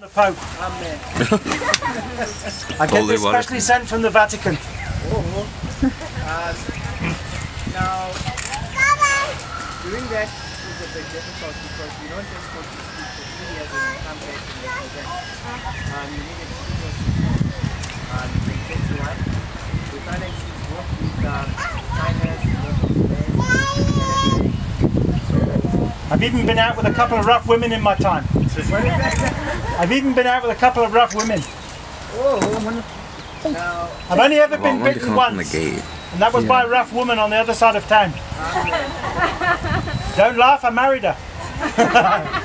From the Pope, I'm there. I get this specially sent from the Vatican. Oh. Now, doing that is a bit difficult because you don't just want to speak to me as an incumbent in the project. You need experience to get to one. We can't actually work with China's I've even been out with a couple of rough women in my time. I've even been out with a couple of rough women. I've only ever been bitten once, and that was by a rough woman on the other side of town. Don't laugh, I married her.